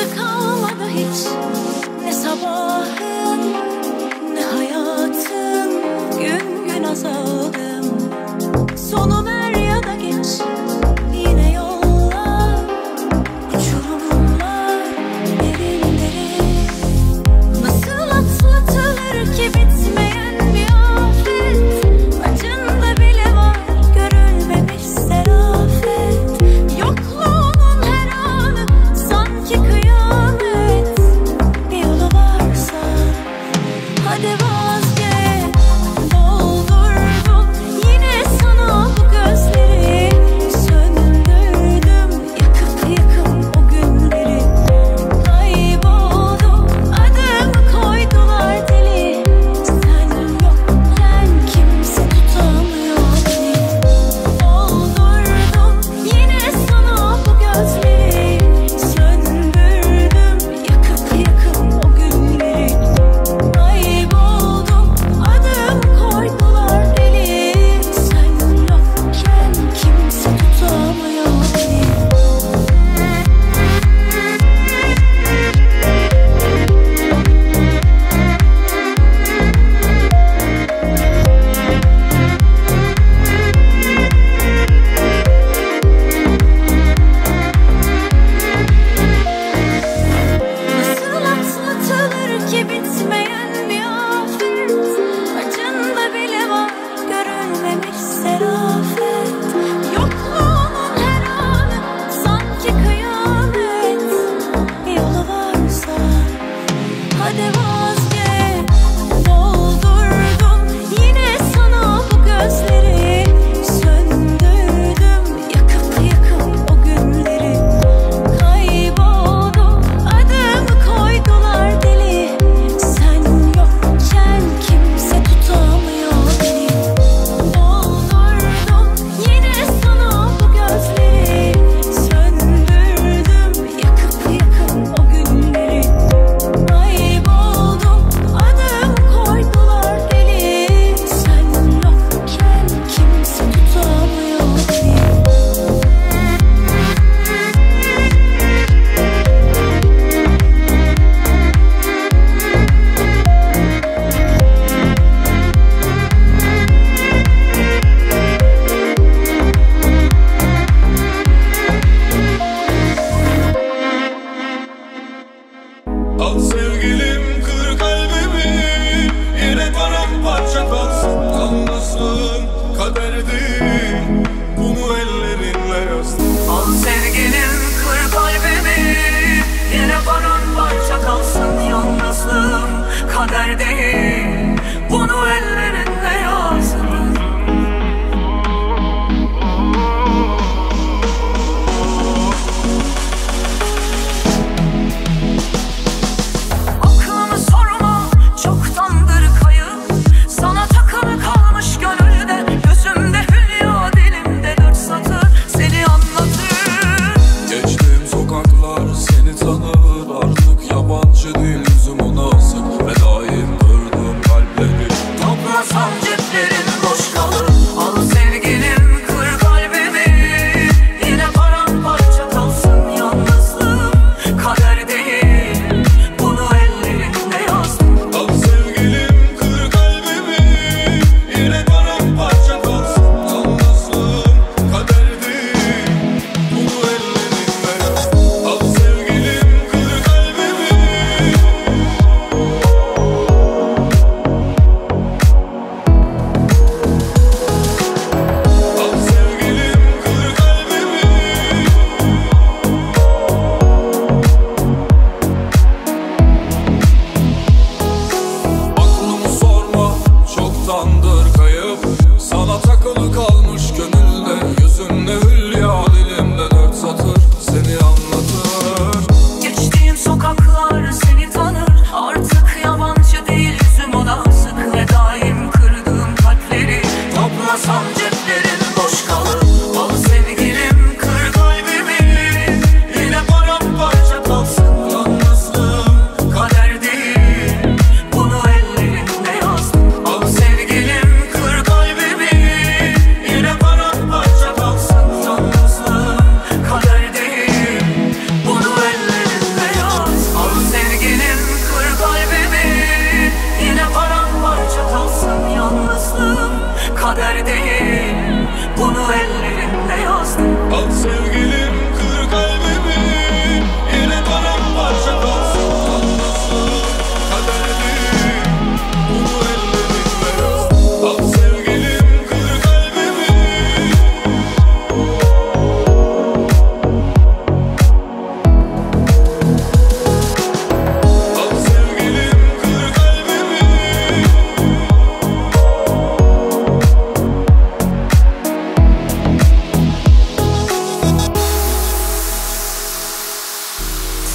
tadı kalmadı hiç. Ne sabahın ne hayatın, gün gün azaldım. Sonu ver ya da geç, yine yolla uçurumla derin derin. Nasıl atlatılır ki bitmeyen bir afet? Acında bile var görülmemiş serafet. Yokluğunun her anı sanki kıyamet. Bir yolu varsa hadi vazgeç. Doldurdum yine sana bu göz.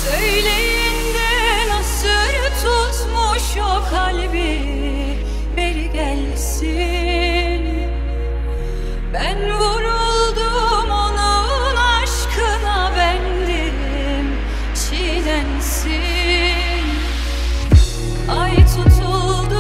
Söyleyin de nasıl tutmuş o kalbi, beri gelsin. Ben vuruldum onun aşkına, bendim çilensin. Ay tutuldu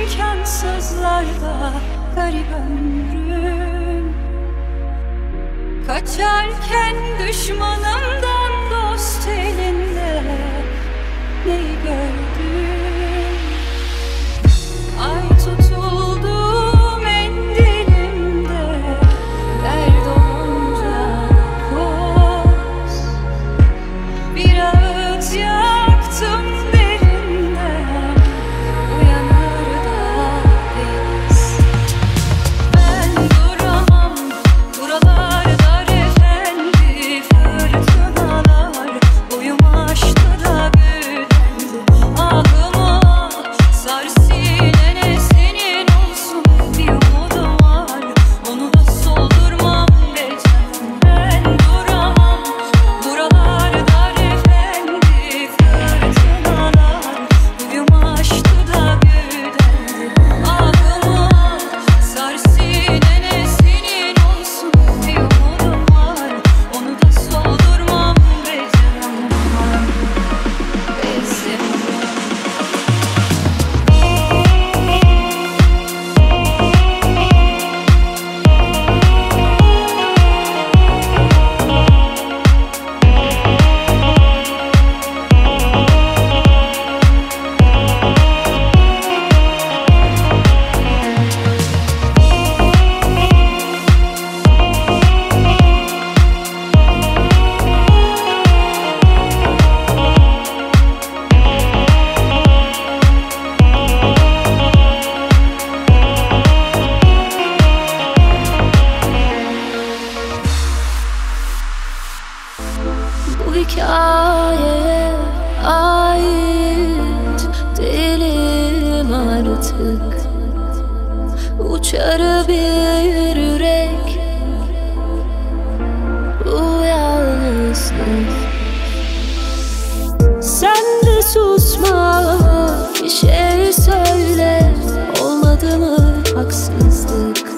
imkansızlarda garip ömrüm. Kaçarken düşmanımdan dost elinde neyi gördüm? Ay tutuldu mendilimde, dert olunca koz. Bir ağıt yaktım. Bu hikaye ait değilim artık. Uçar bir yürek, bu yalnızlık. Sen de susma, bir şey söyle, olmadı mı haksızlık?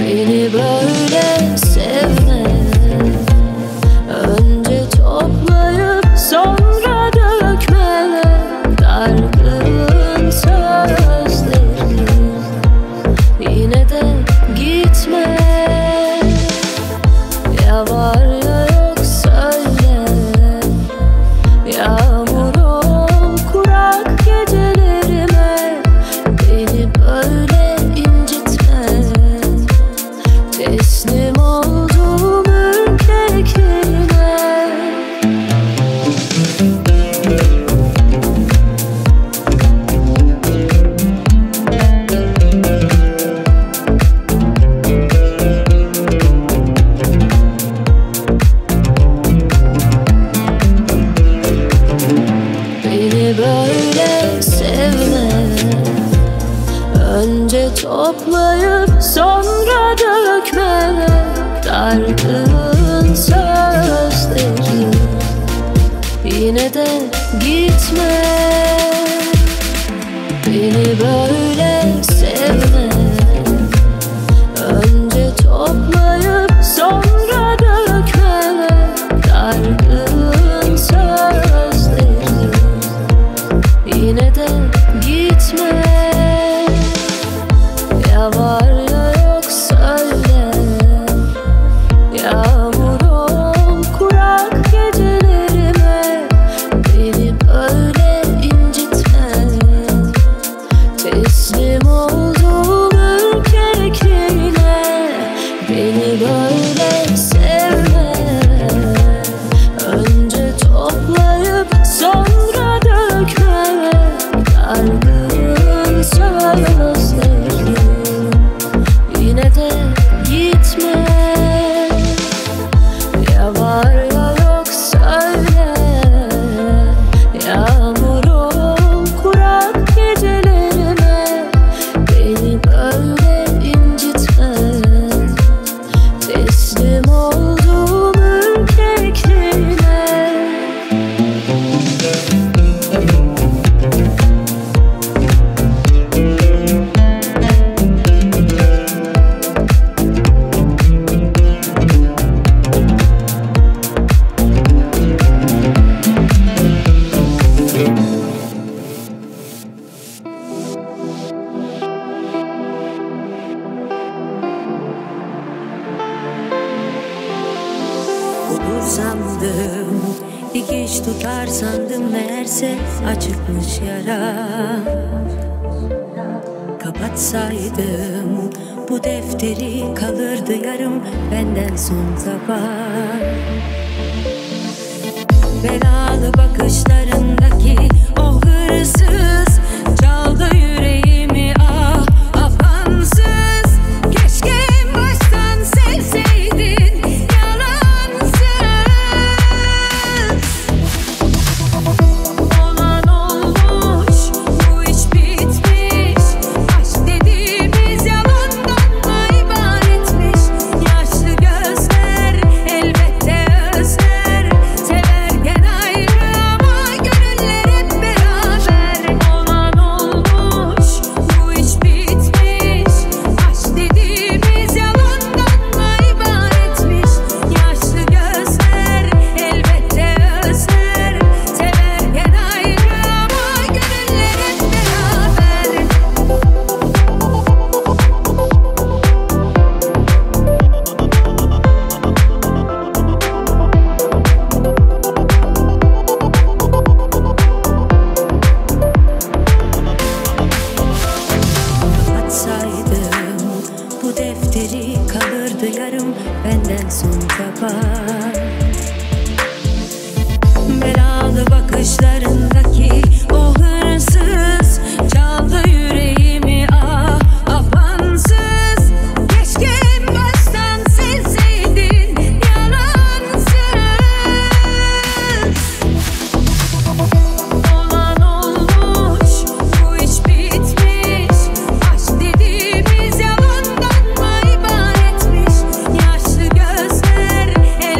Beni böyle sevme, sonra dökme dargın sözlerini. Yine de gitme, ya var ya yok söyle. Yağmur ol kurak gecelerime, beni böyle incitme. Teslim oldum. şarkın sözleri yine de gitme, beni böyle sevme. Önce toplayıp sonra dökme şarkın sözleri, yine de gitme. Ya var ya yok söyle, yağmur ol kurak gecelerime, beni böyle incitme. Teslim oldum ürkekliğine, beni böyle sevme. Önce toplayıp sonra dökme dargın sözleri, yine de gitme. Ya var ya yok söyle, yağmur ol kurak gecelerime, beni böyle incitme. Teslim oldum ürkekliğine. Sandım dikiş tutar, sandım meğerse açıkmış yara. Kapatsaydım bu defteri, kalırdı yarım benden son sabah. Belalı bakışlarındaki o hırsız çaldı yüreğimi, ah afansız. Keşke baştan sevseydin. Belalı bakışlarındaki o hırsız çaldı yüreğimi, ah afansız. Keşke baştan sevseydin, yalansız. Olan olmuş, bu iş bitmiş. Aşk dediğimiz yalandan mı ibaretmiş? Yaşlı gözler el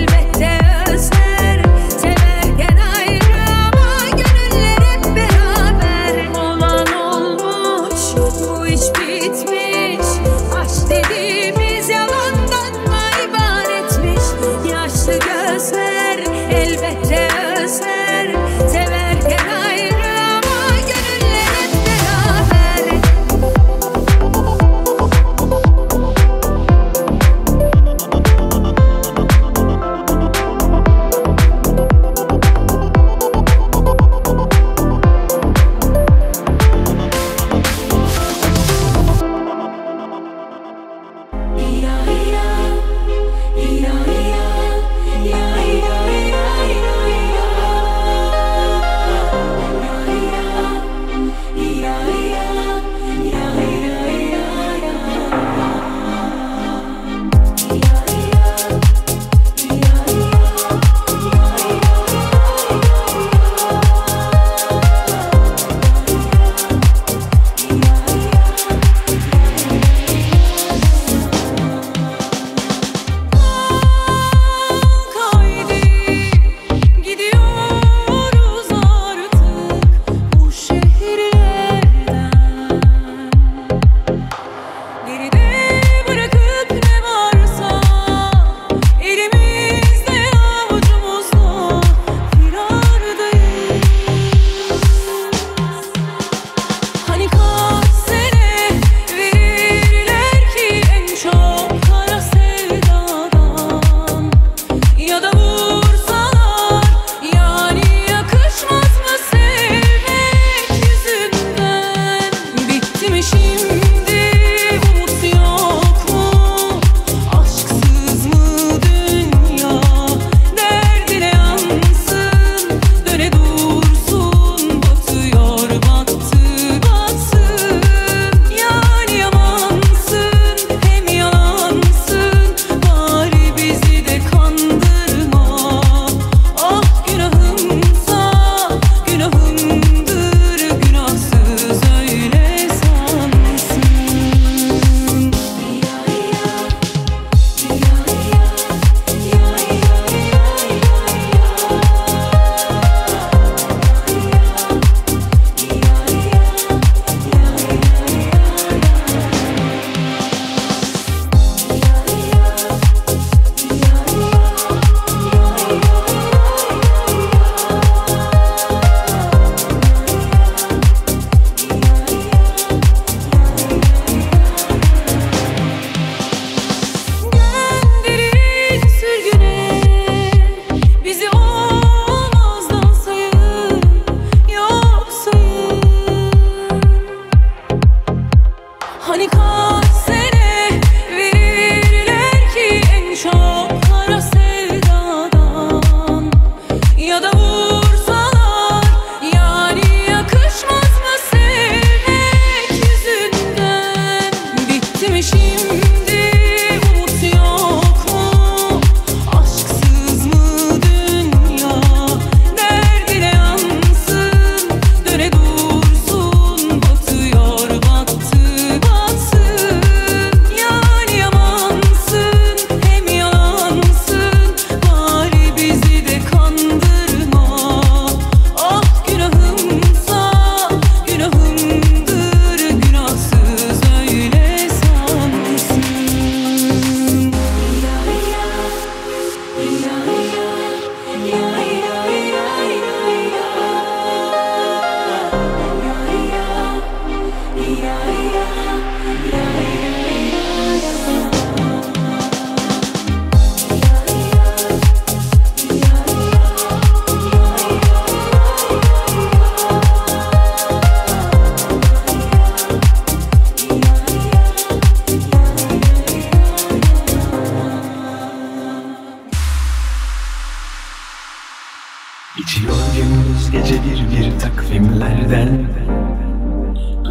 İçiyor gündüz gece bir takvimlerden.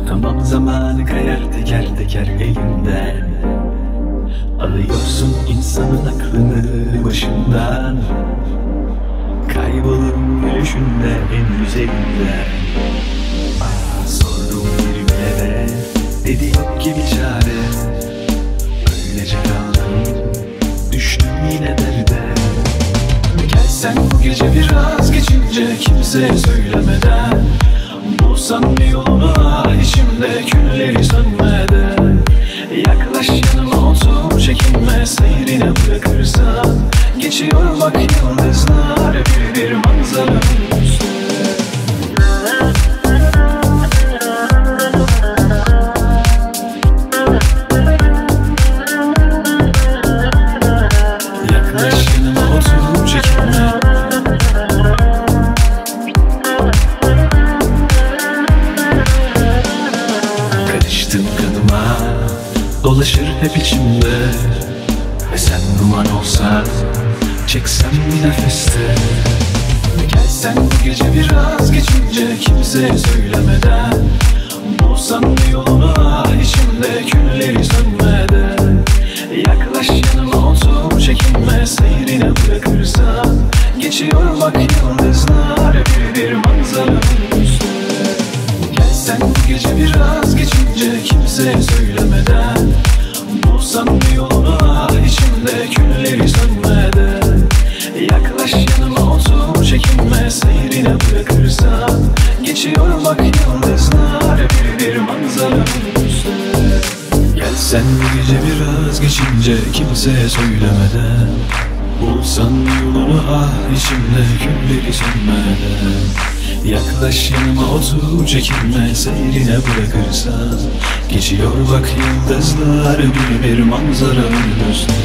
Atamam zamanı kayar teker teker elimden. Alıyorsun insanın aklını başından. Kaybolur gülüşünde en güzelinden. Sordum birbirine, dediğim gibi çare. Öylece kaldım, düştüm yine derde. Sen bu gece biraz geçince kimseye söylemeden bulsan bir yoluna, içimde külleri sönmeden. Yaklaş yanıma otur, çekinme, seyrine bırakırsan. Geçiyor bak yıldızlar, bir manzara üstü. Dolaşır hep içimde ve sen duman olsan, çeksem bir nefeste. Gelsen bu gece biraz geçince kimseye söylemeden bulsan bir yoluna, içimde külleri sönmeden. Yaklaş yanıma otur, çekinme, seyrine bırakırsan. Geçiyor bak yıldızlar, bir manzaranın üstüne. Gelsen bu gece biraz geçince kimseye söylemeden bulsan bir yoluna, içimde külleri sönmeden. Yaklaş yanıma otur, çekinme, seyrine bırakırsan. Geçiyor bak yıldızlar, bir manzaranın üstüne. Gelsen bu gece biraz geçince kimseye söylemeden bulsan yolunu, ah içimde külleri sönmeden. Yaklaş yanıma otur, çekinme, seyrine bırakırsan. Geçiyor bak yıldızlar, bir manzaranın üstüne.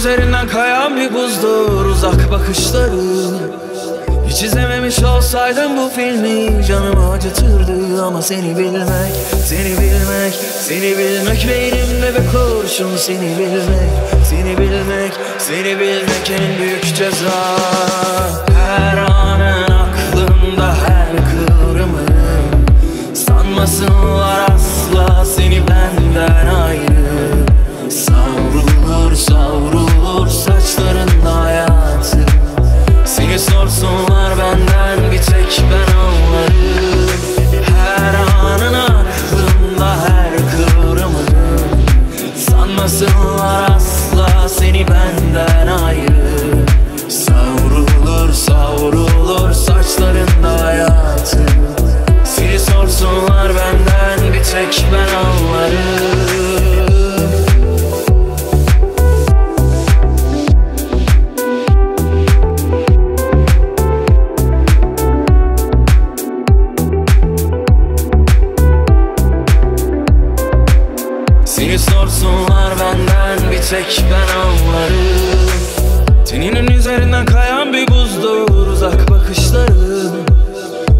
Üzerinden kayan bir buzdur uzak bakışların. Hiç izlememiş olsaydım bu filmi canımı acıtırdı. Ama seni bilmek, seni bilmek, seni bilmek beynimde bir kurşun. Seni bilmek, seni bilmek, seni bilmek en büyük ceza. Her anın aklımda, her kıvrımı. Sanmasınlar asla seni benden ayrı. Savrulur, savrulur saçlarında hayatım. Seni sorsunlar benden, bir tek ben onları. Her anın aklımda, her kıvrımı. Sanmasınlar asla seni benden ayrı. Savrulur, savrulur saçlarında hayatım. Seni sorsunlar benden, bir tek ben onları. Sorsunlar benden, bir tek ben onları. Teninin üzerinden kayan bir buzdur uzak bakışların.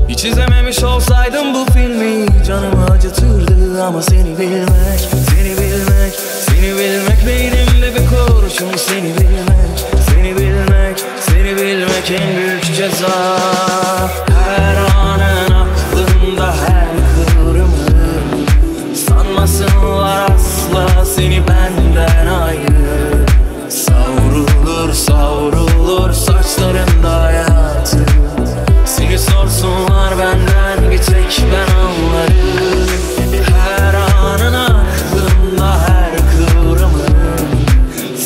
Hiç izlememiş olsaydım bu filmi canımı acıtırdı. Ama seni bilmek, seni bilmek, seni bilmek beynimde bir kurşun. Seni bilmek, seni bilmek, seni bilmek en büyük ceza. Her anın aklımda, her kıvrımı. Sanmasınlar asla seni benden ayrı. Savrulur, savrulur saçlarında hayatım. Seni sorsunlar benden, bir tek ben onları. Her anın aklımda, her kıvrımı.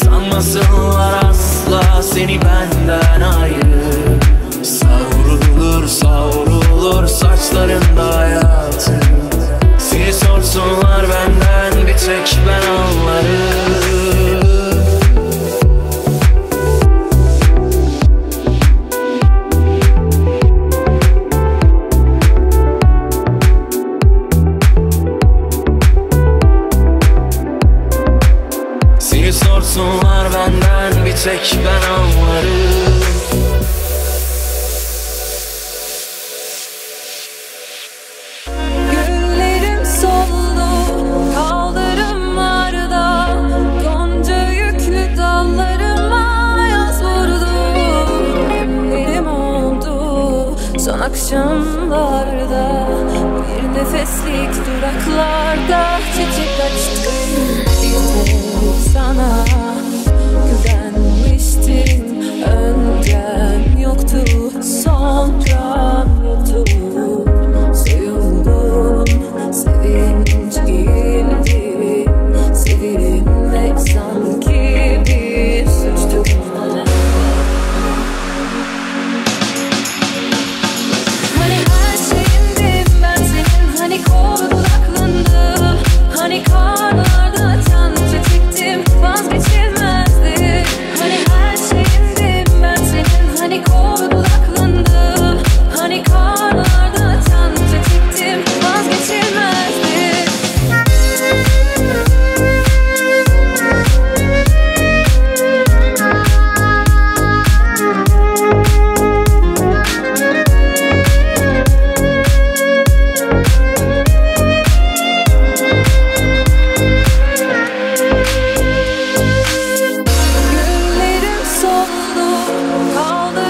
Sanmasınlar asla seni benden ayrı. Savrulur, Ölsek ben ağlarım. Güllerim soldu kaldırımlarda, Gonca yüklü dallarıma yaz vurdu. Nemlerim oldu son akşamlarda, bir nefeslik duraklarda çiçek açtı. Yine sana güvenmiştim, öncem yoktu, sonra yoktu. Soyuldum, sevinç girdi, sevilmek sanki bir suçtu. Hani her şeyindim ben senin, hani kol kulaklındım, hani karlarda atan çiçektim, vazgeçilmezdim. Hani her şeyindim ben senin, hani kol kulaklındım, hani karlarda atan çiçektim, vazgeçilmezdim.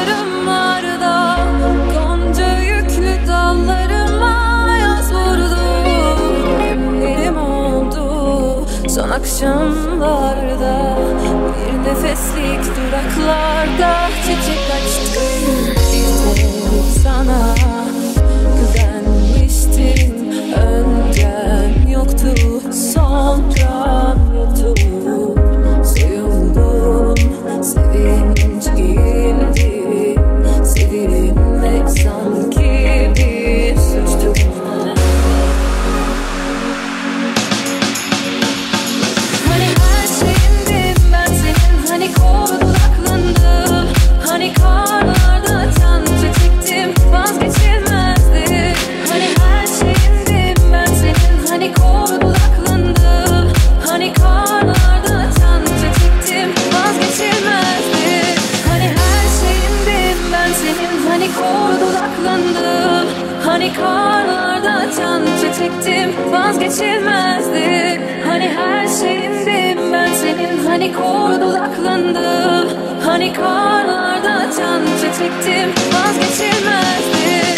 Güllerim soldu kaldırımlarda, Gonca yüklü dallarıma yaz vurdu. Nemlerim oldu son akşamlarda, bir nefeslik duraklarda çiçek açtı. Yine sana güvenmiştim, öncem yoktu, sonra yoktu. Soyuldum, sevinç girdi, sevilmek sanki bir suçtu. Hani her şeyindim ben senin, hani kol kulaklındım, hani karlarda atan çiçektim, vazgeçilmezdim. Hani her şeyindim ben senin, hani kol kulaklındım, hani karlarda atan çiçektim, vazgeçilmezdim. Hani her şeyindim ben senin, hani kol kulaklındım, hani karlarda atan çiçektim, vazgeçilmezdim. Hani her şeyindim ben senin, hani kol kulaklındım, hani karlarda atan çiçektim, vazgeçilmezdim.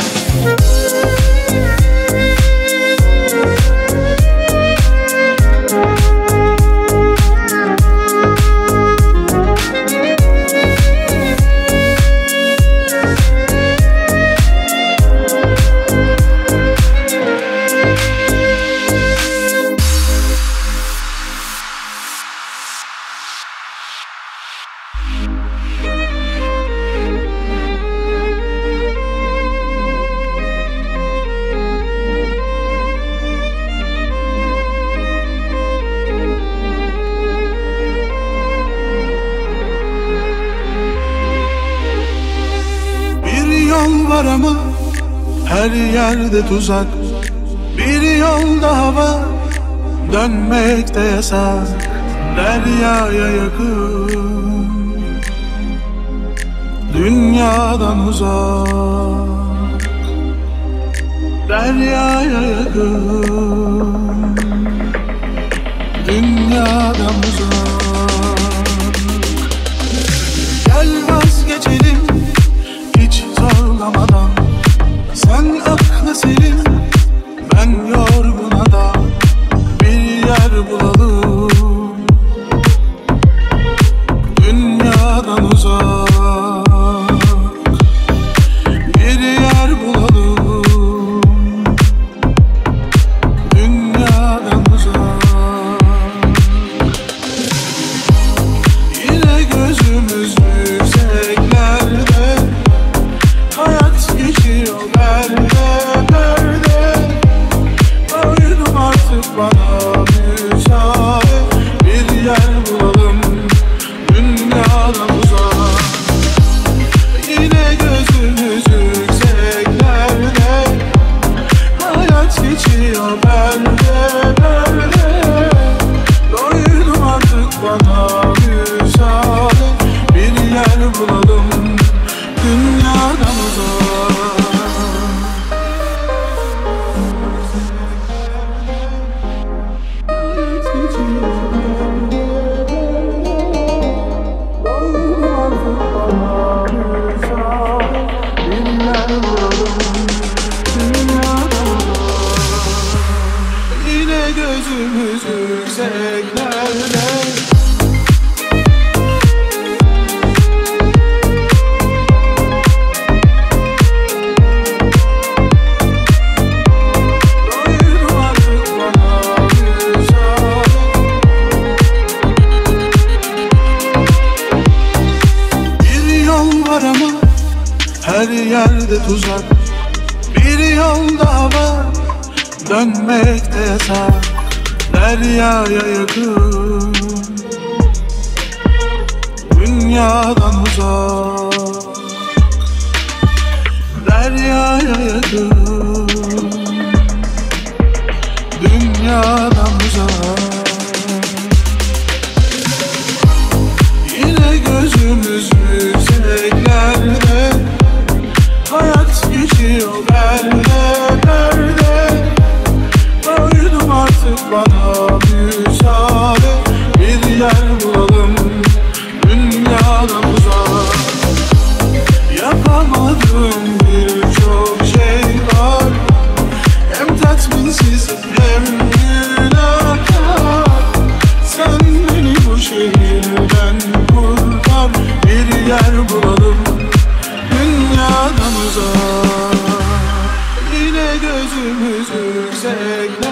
Bir yol var ama her yerde tuzak, bir yol daha var, dönmek de yasak, deryaya yakın, dünyadan uzak, deryaya yakın, dünyadan uzak. Gel vazgeçelim hiç zorlamadan, sen aklı selim, ben yorgun adam, bir yer bulalım dünyadan uzak, bir yer bulalım dünyadan uzak. Yine gözümüz yükseklerde, hayat geçiyor bende, nerede? Doydum artık, bana müsaade, bir yer bulalım dünyadan uzak. Yine gözümüz yükseklerde, hayat geçiyor bende, nerede? Doydum artık, bana müsaade, yüzümüz yükseklerde. Her yerde tuzak, bir yol daha var, dönmek de yasak. Deryaya yakın, dünyadan uzak. Deryaya yakın, dünyadan uzak. Yine gözümüz yükseklerde. Hayat geçiyor bende, bende. Doydum artık, bana müsaade. Bir yer bulalım dünyadan uzak. Yapamadığım birçok şey var. Hem tatminsiz hem günahkar. Sen beni bu şehirden kurtar. Bir yer bulalım dünyadan uzak. Yine gözümüz yükseklerde.